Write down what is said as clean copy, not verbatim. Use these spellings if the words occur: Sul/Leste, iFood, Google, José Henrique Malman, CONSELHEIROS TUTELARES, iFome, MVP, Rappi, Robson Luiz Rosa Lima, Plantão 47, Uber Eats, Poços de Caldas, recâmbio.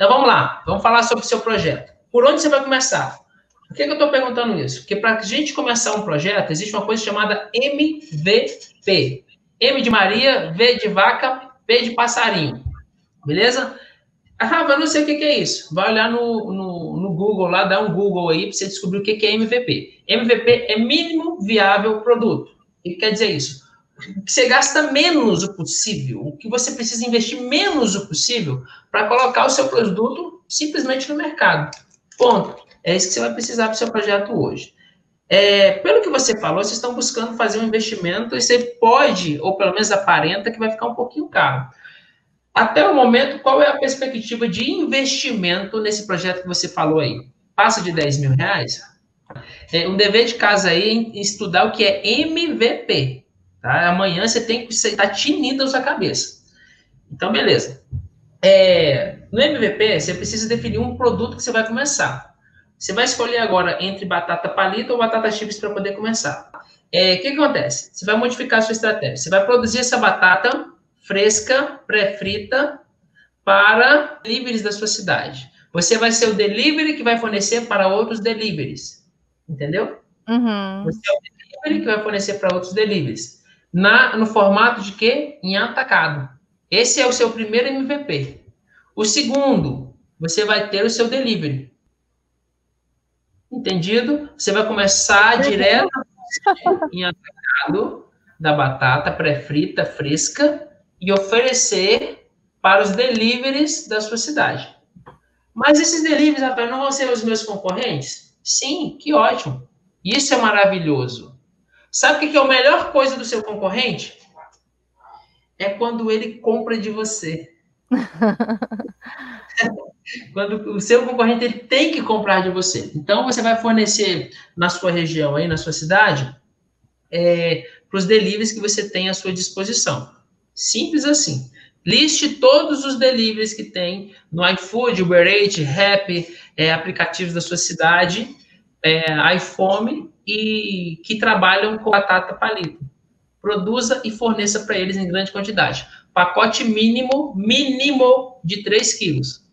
Então, vamos lá. Vamos falar sobre o seu projeto. Por onde você vai começar? Por que eu estou perguntando isso? Porque para a gente começar um projeto, existe uma coisa chamada MVP. M de Maria, V de vaca, P de passarinho. Beleza? Ah, eu não sei o que é isso. Vai olhar no Google lá, dá um Google aí para você descobrir o que é MVP. MVP é mínimo viável produto. O que quer dizer isso? Que você gasta menos o possível, o que você precisa investir menos o possível para colocar o seu produto simplesmente no mercado. Ponto. É isso que você vai precisar para o seu projeto hoje. Pelo que você falou, vocês estão buscando fazer um investimento e você pode, ou pelo menos aparenta, que vai ficar um pouquinho caro. Até o momento, qual é a perspectiva de investimento nesse projeto que você falou aí? Passa de 10 mil reais? Um dever de casa aí é estudar o que é MVP. Tá? Amanhã você tem que estar tinindo a sua cabeça. Então, beleza. No MVP, você precisa definir um produto que você vai começar. Você vai escolher agora entre batata palito ou batata chips para poder começar. O que acontece? Você vai modificar a sua estratégia. Você vai produzir essa batata fresca, pré-frita, para deliveries da sua cidade. Você vai ser o delivery que vai fornecer para outros deliveries. Entendeu? Uhum. Você é o delivery que vai fornecer para outros deliveries. No formato de quê? Em atacado. Esse é o seu primeiro MVP. O segundo, você vai ter o seu delivery. Entendido? Você vai começar direto em atacado da batata pré-frita, fresca, e oferecer para os deliveries da sua cidade. Mas esses deliveries, rapaz, não vão ser os meus concorrentes? Sim, que ótimo. Isso é maravilhoso. Sabe o que é a melhor coisa do seu concorrente? É quando ele compra de você. Quando o seu concorrente ele tem que comprar de você. Então, você vai fornecer na sua região, aí, na sua cidade, para os deliveries que você tem à sua disposição. Simples assim. Liste todos os deliveries que tem no iFood, Uber Eats, Rappi, aplicativos da sua cidade, iFome, e que trabalham com batata palito. Produza e forneça para eles em grande quantidade. Pacote mínimo de 3 quilos.